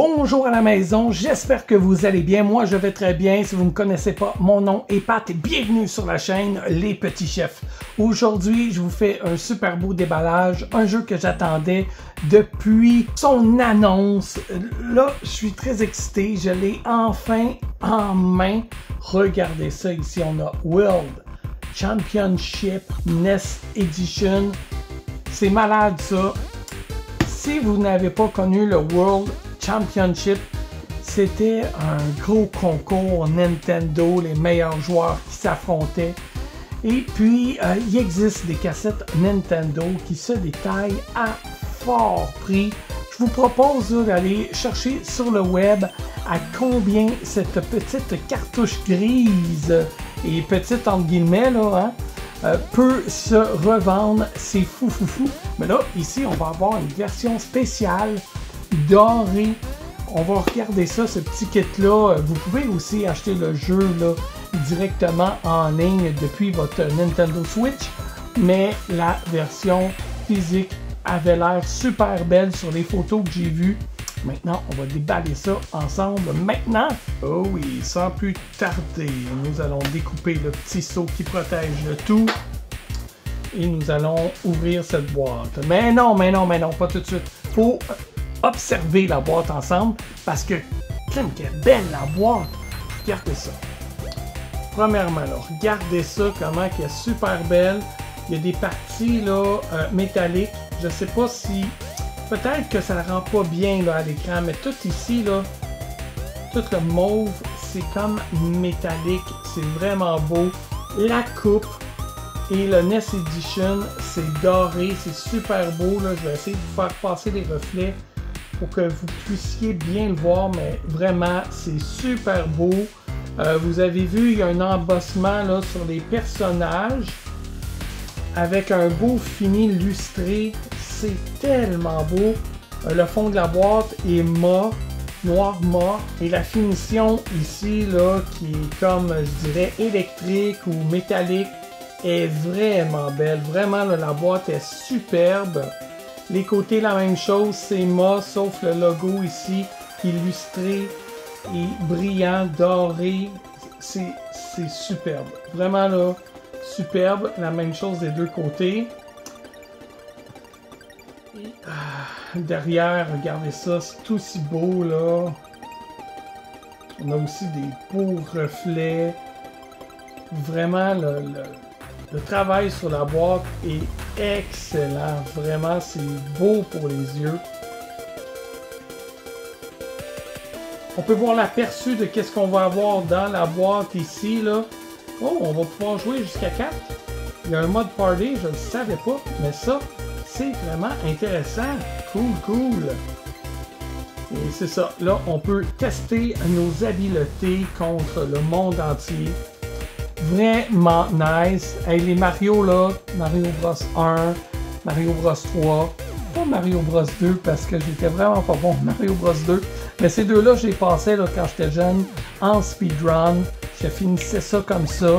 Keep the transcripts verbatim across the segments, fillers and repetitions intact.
Bonjour à la maison, j'espère que vous allez bien. Moi, je vais très bien. Si vous ne me connaissez pas, mon nom est Pat et bienvenue sur la chaîne Les Petits Chefs. Aujourd'hui, je vous fais un super beau déballage, un jeu que j'attendais depuis son annonce. Là, je suis très excité, je l'ai enfin en main. Regardez ça ici, on a World Championship Nes Edition. C'est malade ça. Si vous n'avez pas connu le World Championship, c'était un gros concours Nintendo, les meilleurs joueurs qui s'affrontaient. Et puis, euh, il existe des cassettes Nintendo qui se détaillent à fort prix. Je vous propose d'aller chercher sur le web à combien cette petite cartouche grise, et petite entre guillemets, là, hein, Euh, peut se revendre, c'est fou fou fou. Mais là, ici, on va avoir une version spéciale dorée. On va regarder ça, ce petit kit-là. Vous pouvez aussi acheter le jeu là, directement en ligne depuis votre Nintendo Switch. Mais la version physique avait l'air super belle sur les photos que j'ai vues. Maintenant, on va déballer ça ensemble. Maintenant, oh oui, sans plus tarder, nous allons découper le petit seau qui protège le tout. Et nous allons ouvrir cette boîte. Mais non, mais non, mais non, pas tout de suite. Faut observer la boîte ensemble parce que, crème, qu'elle est belle la boîte. Regardez ça. Premièrement, là, regardez ça, comment qu'elle est super belle. Il y a des parties là, euh, métalliques. Je sais pas si... Peut-être que ça ne rend pas bien là, à l'écran, mais tout ici, là, tout le mauve, c'est comme métallique. C'est vraiment beau. La coupe et le N E S Edition, c'est doré. C'est super beau. Là. Je vais essayer de vous faire passer les reflets pour que vous puissiez bien le voir, mais vraiment, c'est super beau. Euh, vous avez vu, il y a un embossement là, sur les personnages avec un beau fini lustré. C'est tellement beau. Euh, le fond de la boîte est mat, noir mat. Et la finition ici, là, qui est comme, je dirais, électrique ou métallique, est vraiment belle. Vraiment, là, la boîte est superbe. Les côtés, la même chose, c'est mat, sauf le logo ici, illustré et brillant, doré. C'est superbe. Vraiment, là, superbe. La même chose des deux côtés. Derrière, regardez ça, c'est aussi beau là. On a aussi des beaux reflets. Vraiment, le, le, le travail sur la boîte est excellent. Vraiment, c'est beau pour les yeux. On peut voir l'aperçu de qu'est-ce qu'on va avoir dans la boîte ici là. Oh, on va pouvoir jouer jusqu'à quatre. Il y a un mode party, je ne savais pas, mais ça, c'est vraiment intéressant. Cool, cool. Et c'est ça. Là, on peut tester nos habiletés contre le monde entier. Vraiment nice. Hey, les Mario, là. Mario Bros un, Mario Bros trois. Pas Mario Bros deux parce que j'étais vraiment pas bon. Mario Bros deux. Mais ces deux-là, j'ai passé là, quand j'étais jeune en speedrun. Je finissais ça comme ça.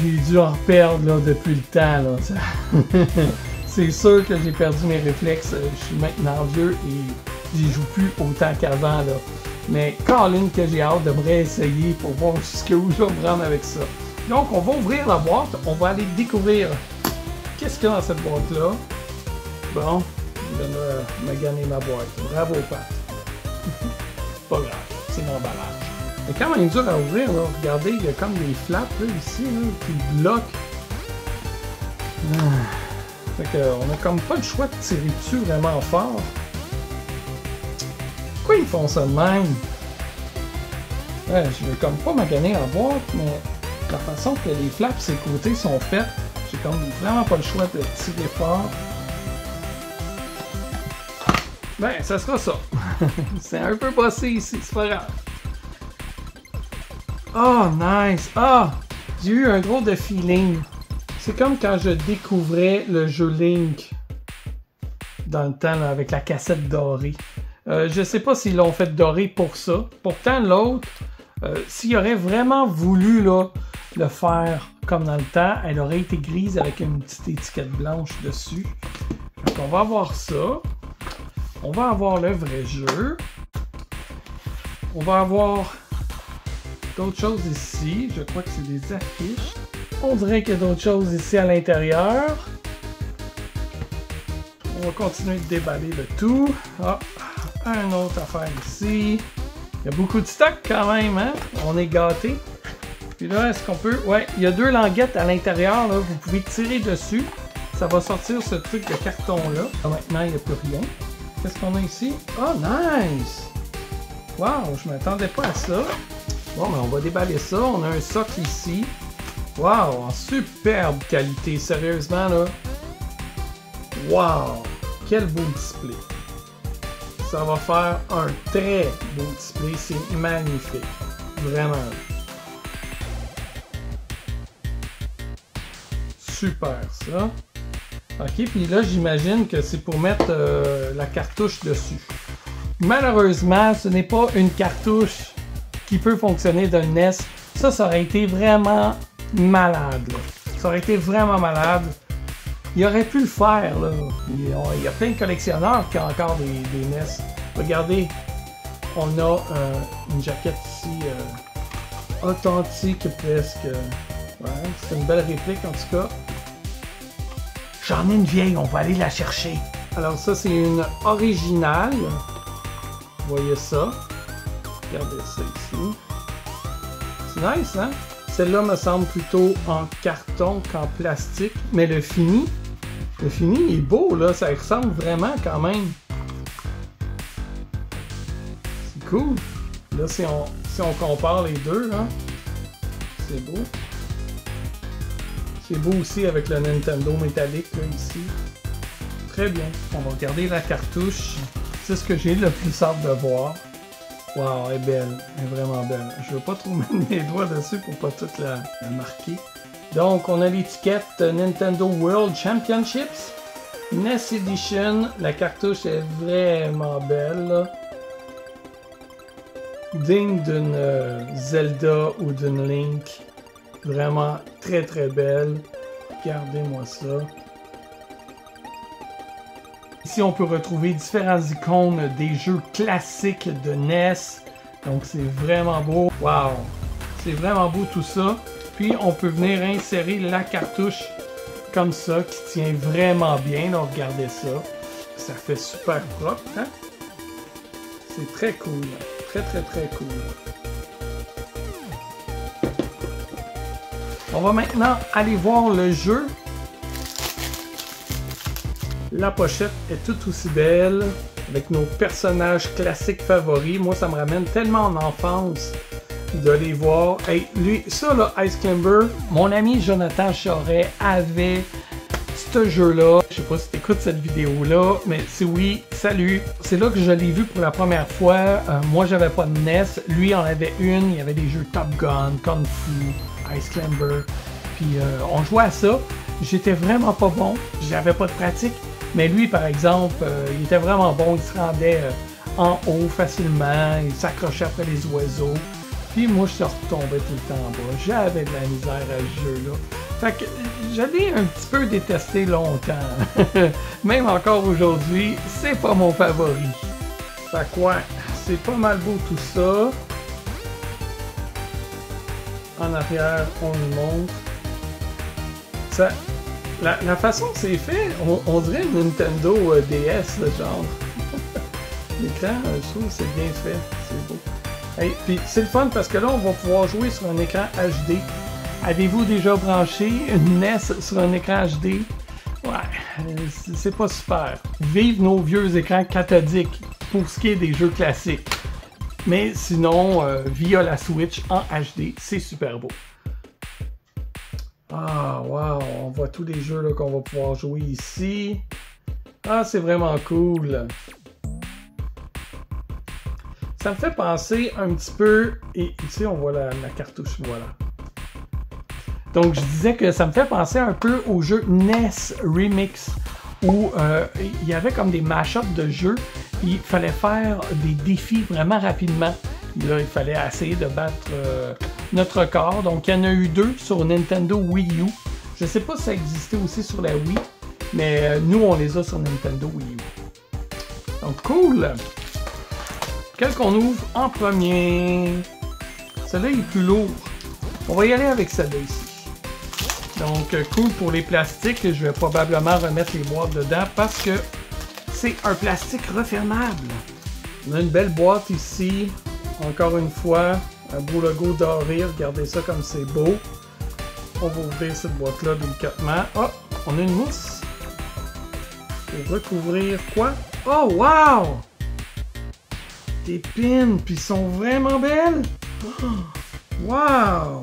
J'ai dû en perdre là, depuis le temps. Là. C'est sûr que j'ai perdu mes réflexes, je suis maintenant vieux et j'y joue plus autant qu'avant là. Mais Colin que j'ai hâte de me réessayer pour voir jusqu'où je vais me rendre avec ça. Donc on va ouvrir la boîte, on va aller découvrir qu'est-ce qu'il y a dans cette boîte là. Bon, je vais me, me gagner ma boîte. Bravo Pat. Pas grave, c'est mon emballage. C'est quand même dur à ouvrir là, regardez, il y a comme des flaps là, ici là, qui bloquent. Hum. Fait que, on a comme pas le choix de tirer dessus vraiment fort. Pourquoi ils font ça de même? Ouais, je veux comme pas maganer en boîte, mais la façon que les flaps ces côtés sont faites, j'ai comme vraiment pas le choix de tirer fort. Ben, ça sera ça. C'est un peu bossé ici, c'est pas grave. Oh, nice! Ah! J'ai eu un gros de feeling. C'est comme quand je découvrais le jeu Link dans le temps là, avec la cassette dorée. Euh, je ne sais pas s'ils l'ont fait dorer pour ça. Pourtant, l'autre, euh, s'il aurait vraiment voulu là, le faire comme dans le temps, elle aurait été grise avec une petite étiquette blanche dessus. Donc, on va avoir ça. On va avoir le vrai jeu. On va avoir d'autres choses ici. Je crois que c'est des affiches. On dirait qu'il y a d'autres choses ici à l'intérieur. On va continuer de déballer le tout. Ah, un autre affaire ici. Il y a beaucoup de stock quand même, hein? On est gâtés. Puis là, est-ce qu'on peut... Ouais, il y a deux languettes à l'intérieur, là. Vous pouvez tirer dessus. Ça va sortir ce truc de carton-là. Maintenant, il n'y a plus rien. Qu'est-ce qu'on a ici? Oh, nice! Wow, je m'attendais pas à ça. Bon, ben, on va déballer ça. On a un socle ici. Wow, en superbe qualité. Sérieusement, là. Wow! Quel beau display! Ça va faire un très beau display. C'est magnifique. Vraiment. Super, ça. Ok, puis là, j'imagine que c'est pour mettre euh, la cartouche dessus. Malheureusement, ce n'est pas une cartouche qui peut fonctionner d'un N E S. Ça, ça aurait été vraiment malade. Là. Ça aurait été vraiment malade. Il aurait pu le faire. Là. Il, on, il y a plein de collectionneurs qui ont encore des, des N E S. Regardez, on a euh, une jaquette ici euh, authentique presque. Ouais, c'est une belle réplique en tout cas. J'en ai une vieille, on va aller la chercher. Alors ça, c'est une originale. Vous voyez ça? Regardez ça ici. C'est nice, hein? Celle-là me semble plutôt en carton qu'en plastique. Mais le fini, le fini est beau, là. Ça ressemble vraiment quand même. C'est cool. Là, si on, si on compare les deux, là, c'est beau. C'est beau aussi avec le Nintendo métallique, là, ici. Très bien. On va regarder la cartouche. C'est ce que j'ai le plus hâte de voir. Wow, elle est belle. Elle est vraiment belle. Je veux pas trop mettre mes doigts dessus pour pas toute la, la marquer. Donc, on a l'étiquette Nintendo World Championships N E S Edition. La cartouche est vraiment belle. Là. Digne d'une euh, Zelda ou d'une Link. Vraiment très très belle. Regardez-moi ça. Ici, on peut retrouver différents icônes des jeux classiques de N E S. Donc, c'est vraiment beau. Wow! C'est vraiment beau tout ça. Puis, on peut venir insérer la cartouche comme ça, qui tient vraiment bien. Donc, regardez ça. Ça fait super propre, hein? C'est très cool. Très très très cool. On va maintenant aller voir le jeu. La pochette est tout aussi belle, avec nos personnages classiques favoris. Moi, ça me ramène tellement en enfance de les voir. Hey, lui, ça, là, Ice Climber, mon ami Jonathan Charest avait ce jeu-là. Je sais pas si tu écoutes cette vidéo-là, mais si oui, salut! C'est là que je l'ai vu pour la première fois. Euh, moi, j'avais pas de N E S. Lui, en avait une. Il y avait des jeux Top Gun, Kung Fu, Ice Climber. Puis, euh, on jouait à ça. J'étais vraiment pas bon. J'avais pas de pratique. Mais lui, par exemple, euh, il était vraiment bon, il se rendait euh, en haut facilement, il s'accrochait après les oiseaux. Puis moi, je retombais tout le temps en bas. J'avais de la misère à ce jeu-là. Fait que j'allais un petit peu détester longtemps. Même encore aujourd'hui, c'est pas mon favori. Fait que ouais, c'est pas mal beau tout ça. En arrière, on le montre. Ça... La, la façon que c'est fait, on, on dirait une Nintendo euh, D S, le genre. L'écran, euh, je trouve que c'est bien fait, c'est beau. Hey, puis c'est le fun parce que là, on va pouvoir jouer sur un écran H D. Avez-vous déjà branché une N E S sur un écran H D? Ouais, c'est pas super. Vive nos vieux écrans cathodiques pour ce qui est des jeux classiques. Mais sinon, euh, via la Switch en H D, c'est super beau. Ah, wow! On voit tous les jeux qu'on va pouvoir jouer ici. Ah, c'est vraiment cool! Ça me fait penser un petit peu... Et ici, on voit la, la cartouche, voilà. Donc, je disais que ça me fait penser un peu au jeu N E S Remix, où euh, il y avait comme des mash-ups de jeux. il fallait faire des défis vraiment rapidement. Là, il fallait essayer de battre euh, notre record. Donc, il y en a eu deux sur Nintendo Wii U. Je ne sais pas si ça existait aussi sur la Wii, mais euh, nous, on les a sur Nintendo Wii U. Donc, cool! Quel qu'on ouvre en premier? Celui-là, il est plus lourd. On va y aller avec celui-là ici. Donc, cool pour les plastiques. Je vais probablement remettre les boîtes dedans parce que c'est un plastique refermable. On a une belle boîte ici. Encore une fois, un beau logo doré. Regardez ça comme c'est beau. On va ouvrir cette boîte-là délicatement. Oh, on a une mousse. Pour recouvrir quoi? Oh, wow! Des pins, puis ils sont vraiment belles! Oh, wow!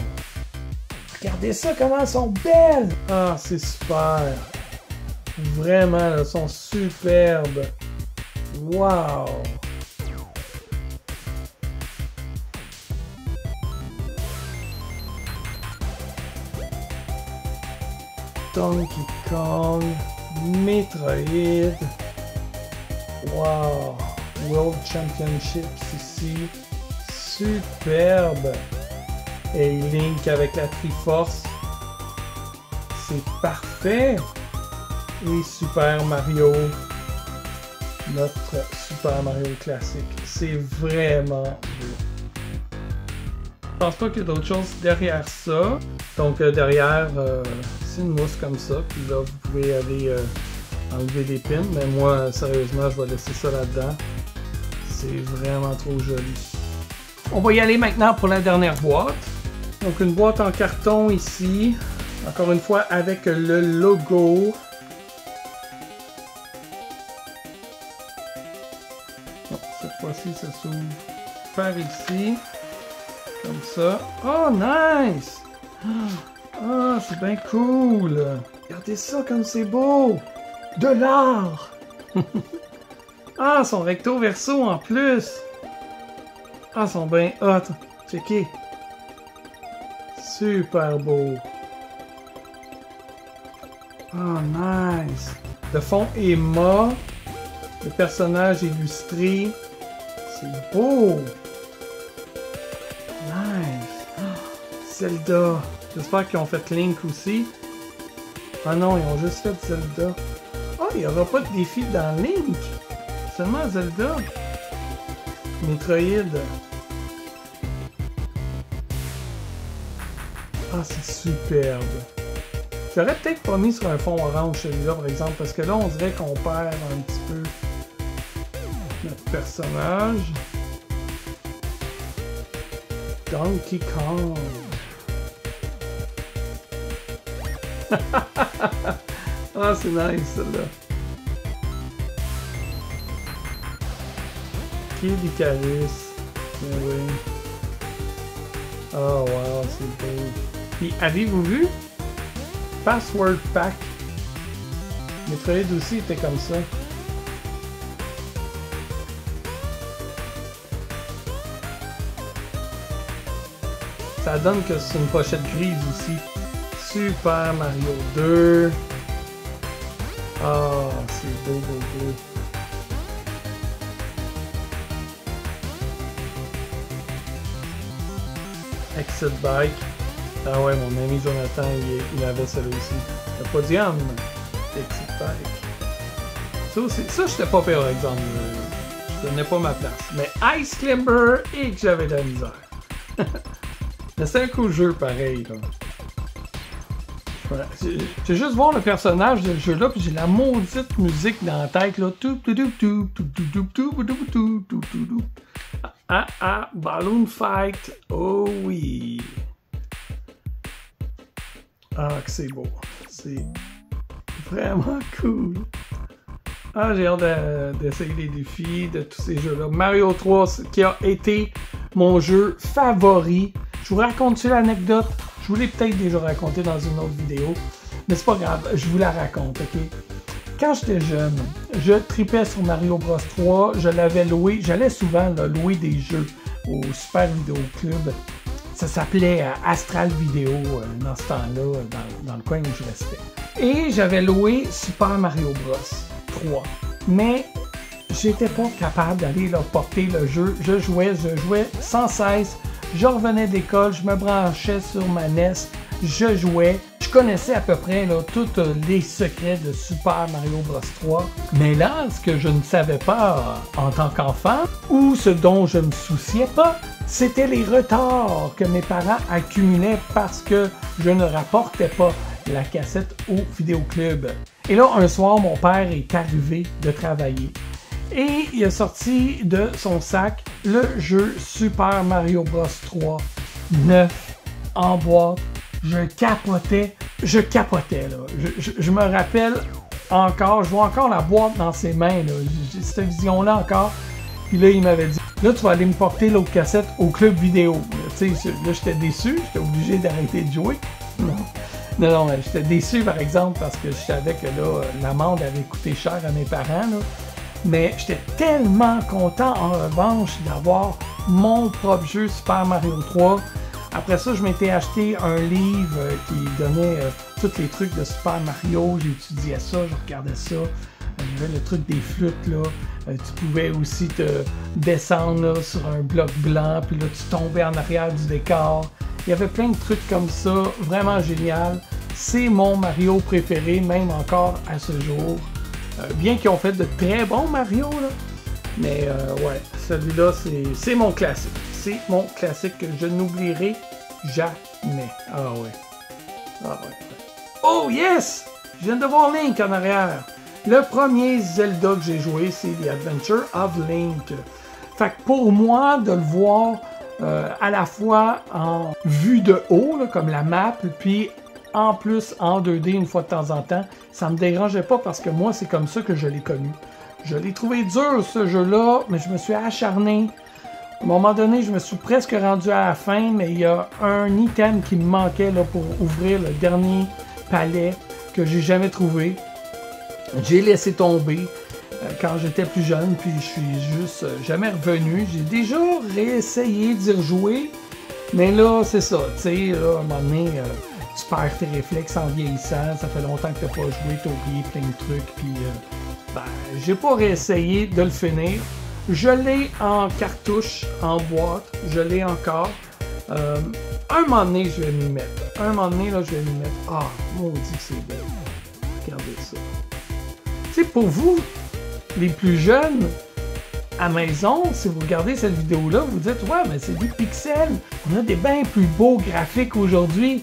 Regardez ça, comment elles sont belles! Ah, c'est super! Vraiment, elles sont superbes! Wow! Donkey Kong, Metroid, wow, World Championships ici, superbe, et Link avec la Triforce, c'est parfait, et Super Mario, notre Super Mario classique, c'est vraiment beau. Je pense pas qu'il y a d'autre chose derrière ça, donc euh, derrière... Euh, une mousse comme ça, puis là vous pouvez aller euh, enlever les pins, mais moi euh, sérieusement je vais laisser ça là-dedans, c'est vraiment trop joli. On va y aller maintenant pour la dernière boîte, donc une boîte en carton ici, encore une fois avec le logo. Bon, cette fois-ci ça s'ouvre par ici, comme ça, oh nice! Ah, c'est bien cool! Regardez ça comme c'est beau! De l'art! Ah, son recto verso en plus! Ah, son bien hot! Checkez! Super beau! Ah, nice! Le fond est mat. Le personnage illustré. C'est beau! Nice! Ah, Zelda! J'espère qu'ils ont fait Link aussi. Ah non, ils ont juste fait Zelda. Ah, il n'y aura pas de défi dans Link. Seulement Zelda. Metroid. Ah, c'est superbe. J'aurais peut-être pas mis sur un fond orange celui-là, par exemple, parce que là, on dirait qu'on perd un petit peu notre personnage. Donkey Kong. Ah, c'est nice celle-là. Kid Icarus. Ah oui. Oh wow, c'est beau. Puis avez-vous vu? Password Pack. Metroid aussi était comme ça. Ça donne que c'est une pochette grise aussi. Super Mario deux. Ah, c'est beau, beau, beau. Exit Bike. Ah ouais, mon ami Jonathan, il, il avait celui-ci. Le podium. Exit Bike. Ça, c'est, ça, j'étais pas pire, par exemple. Je donnais pas ma place. Mais Ice Climber et que j'avais de la misère. Mais c'est un cool jeu, pareil, là. Voilà. J'ai juste voir le personnage de ce jeu-là, puis j'ai la maudite musique dans la tête, là. Ah, ah, ah, Balloon Fight, oh oui! Ah, que c'est beau! C'est vraiment cool! Ah, j'ai hâte d'essayer les défis de tous ces jeux-là. Mario trois, qui a été mon jeu favori. Je vous raconte l'anecdote. Je vous l'ai peut-être déjà raconté dans une autre vidéo, mais c'est pas grave, je vous la raconte, ok? Quand j'étais jeune, je tripais sur Mario Bros trois, je l'avais loué, j'allais souvent là, louer des jeux au Super Vidéo Club. Ça s'appelait euh, Astral Vidéo euh, dans ce temps-là, dans, dans le coin où je restais. Et j'avais loué Super Mario Bros trois, mais j'étais pas capable d'aller leur porter le jeu. Je jouais, je jouais sans cesse. Je revenais d'école, je me branchais sur ma N E S, je jouais. Je connaissais à peu près là, tous les secrets de Super Mario Bros trois. Mais là, ce que je ne savais pas en tant qu'enfant, ou ce dont je ne me souciais pas, c'était les retards que mes parents accumulaient parce que je ne rapportais pas la cassette au vidéoclub. Et là, un soir, mon père est arrivé de travailler. Et il a sorti de son sac le jeu Super Mario Bros trois, neuf, en boîte. Je capotais, je capotais là. Je, je, je me rappelle encore, je vois encore la boîte dans ses mains là. J'ai cette vision-là encore. Puis là, il m'avait dit, là, tu vas aller me porter l'autre cassette au club vidéo. Tu sais, là, j'étais déçu, j'étais obligé d'arrêter de jouer. Non. Non, non, j'étais déçu par exemple parce que je savais que là, l'amende avait coûté cher à mes parents là. Mais j'étais tellement content en revanche d'avoir mon propre jeu Super Mario trois. Après ça, je m'étais acheté un livre qui donnait euh, tous les trucs de Super Mario. J'étudiais ça, je regardais ça. J'avais le truc des flûtes là. Euh, tu pouvais aussi te descendre là, sur un bloc blanc, puis là tu tombais en arrière du décor. Il y avait plein de trucs comme ça, vraiment génial. C'est mon Mario préféré, même encore à ce jour. Euh, bien qu'ils ont fait de très bons Mario, là. Mais euh, ouais, celui-là, c'est mon classique. C'est mon classique que je n'oublierai jamais. Ah ouais. Ah ouais. Oh yes! Je viens de voir Link en arrière. Le premier Zelda que j'ai joué, c'est The Adventure of Link. Fait que pour moi, de le voir euh, à la fois en vue de haut, là, comme la map, puis en plus en deux D une fois de temps en temps, ça me dérangeait pas parce que moi c'est comme ça que je l'ai connu. Je l'ai trouvé dur ce jeu-là, mais je me suis acharné. À un moment donné, je me suis presque rendu à la fin, mais il y a un item qui me manquait là, pour ouvrir le dernier palais que j'ai jamais trouvé. J'ai laissé tomber euh, quand j'étais plus jeune, puis je suis juste euh, jamais revenu. J'ai déjà réessayé d'y rejouer, mais là c'est ça, tu sais, là, à un moment donné... Euh, tu perds tes réflexes en vieillissant, ça fait longtemps que t'as pas joué, t'as oublié plein de trucs, puis euh, ben, j'ai pas réessayé de le finir. Je l'ai en cartouche, en boîte, je l'ai encore. Euh, un moment donné, je vais m'y mettre. Un moment donné, là, je vais m'y mettre. Ah, maudit que c'est beau. Regardez ça. Tu sais, pour vous, les plus jeunes, à maison, si vous regardez cette vidéo-là, vous dites, ouais, mais c'est des pixels. On a des bien plus beaux graphiques aujourd'hui.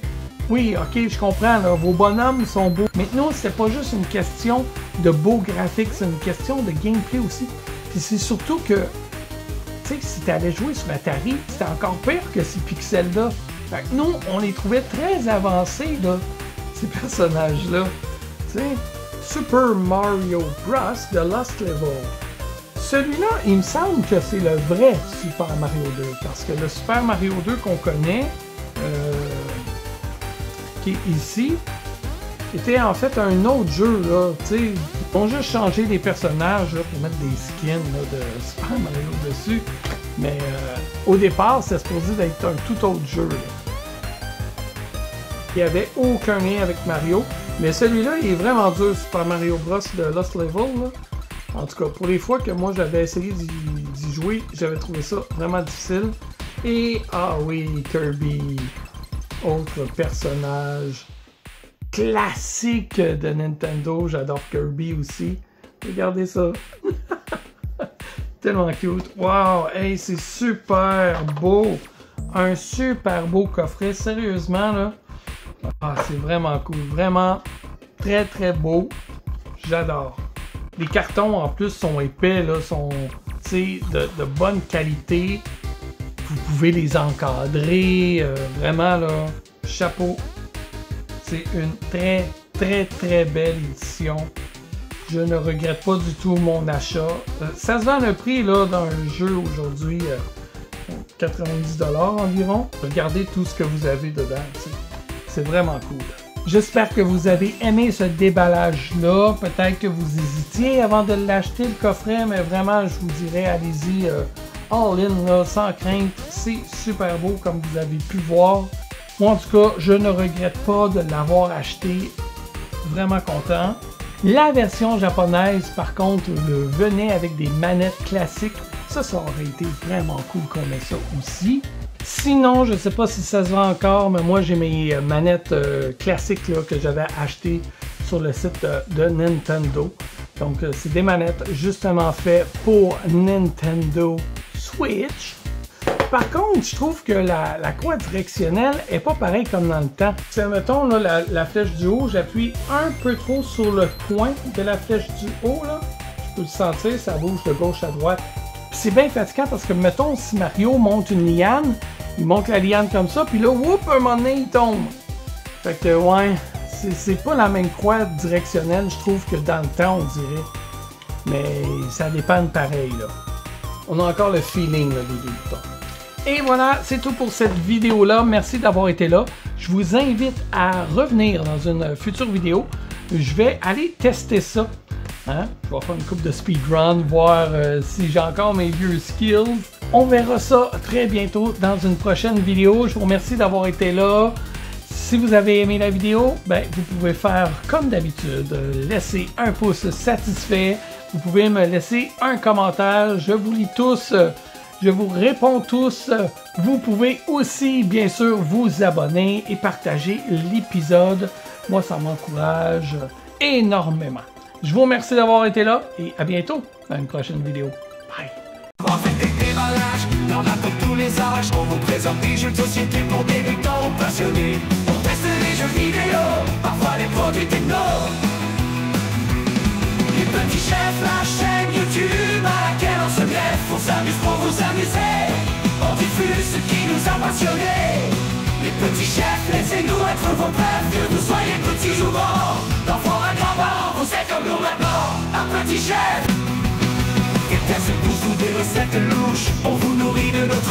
Oui, ok, je comprends, là, vos bonhommes sont beaux. Maintenant, c'est pas juste une question de beaux graphiques, c'est une question de gameplay aussi. Puis c'est surtout que, tu sais, si t'allais jouer sur Atari, c'était encore pire que ces pixels-là. Fait que nous, on les trouvait très avancés, là, ces personnages-là. Tu sais, Super Mario Bros. The Last Level. Celui-là, il me semble que c'est le vrai Super Mario deux, parce que le Super Mario deux qu'on connaît, euh, ici, était en fait un autre jeu là, tu sais, ils ont juste changé les personnages là, pour mettre des skins là, de Super Mario dessus, mais euh, au départ c'était supposé d'être un tout autre jeu là. Il n'y avait aucun lien avec Mario, mais celui-là il est vraiment dur, Super Mario Bros de Lost Level là. En tout cas pour les fois que moi j'avais essayé d'y jouer, j'avais trouvé ça vraiment difficile. Et ah oui, Kirby, autre personnage classique de Nintendo, j'adore Kirby aussi. Regardez ça, tellement cute. Wow, hey, c'est super beau, un super beau coffret, sérieusement là. Ah, c'est vraiment cool, vraiment très très beau, j'adore. Les cartons en plus sont épais là, sont, tu sais, de, de bonne qualité. Vous pouvez les encadrer, euh, vraiment là, chapeau. C'est une très très très belle édition. Je ne regrette pas du tout mon achat. Euh, ça se vend le prix là d'un jeu aujourd'hui, euh, quatre-vingt-dix dollars environ. Regardez tout ce que vous avez dedans, c'est vraiment cool. J'espère que vous avez aimé ce déballage là. Peut-être que vous hésitiez avant de l'acheter le coffret, mais vraiment je vous dirais allez-y. Euh, All in, là, sans crainte, c'est super beau comme vous avez pu voir. Moi en tout cas, je ne regrette pas de l'avoir acheté, vraiment content. La version japonaise, par contre, euh, venait avec des manettes classiques. Ça, ça aurait été vraiment cool qu'on ait ça aussi. Sinon, je ne sais pas si ça se vend encore, mais moi j'ai mes manettes euh, classiques là, que j'avais achetées sur le site euh, de Nintendo. Donc euh, c'est des manettes justement faites pour Nintendo Switch. Par contre, je trouve que la, la croix directionnelle est pas pareille comme dans le temps. Si, mettons, là, la, la flèche du haut, j'appuie un peu trop sur le coin de la flèche du haut, là. Je peux le sentir, ça bouge de gauche à droite. C'est bien fatigant parce que, mettons, si Mario monte une liane, il monte la liane comme ça, puis là, whoop, un moment donné, il tombe. Fait que, ouais, c'est pas la même croix directionnelle, je trouve, que dans le temps, on dirait. Mais ça dépend de pareil, là. On a encore le feeling, là, des deux boutons. Et voilà, c'est tout pour cette vidéo-là. Merci d'avoir été là. Je vous invite à revenir dans une future vidéo. Je vais aller tester ça. Hein? Je vais faire une coupe de speedrun, voir euh, si j'ai encore mes vieux skills. On verra ça très bientôt dans une prochaine vidéo. Je vous remercie d'avoir été là. Si vous avez aimé la vidéo, ben, vous pouvez faire comme d'habitude. Laissez un pouce satisfait. Vous pouvez me laisser un commentaire. Je vous lis tous. Euh, Je vous réponds tous. Vous pouvez aussi, bien sûr, vous abonner et partager l'épisode. Moi, ça m'encourage énormément. Je vous remercie d'avoir été là et à bientôt dans une prochaine vidéo. Bye! Comment faire des déballages dans la tête tous les âges? On vous présente des jeux de société pour débutants ou passionnés. On teste les jeux vidéo, parfois les produits techno. Les petits chefs, la chaîne YouTube à laquelle on se lève. On s'amuse pour vous amuser, on diffuse ce qui nous a passionnés. Les petits chefs, laissez-nous être vos preuves. Que vous soyez petits joueurs, d'enfants à grands-parents, vous êtes comme nous maintenant, un petit chef. Et bien se pousse sous des recettes louches, on vous nourrit de notre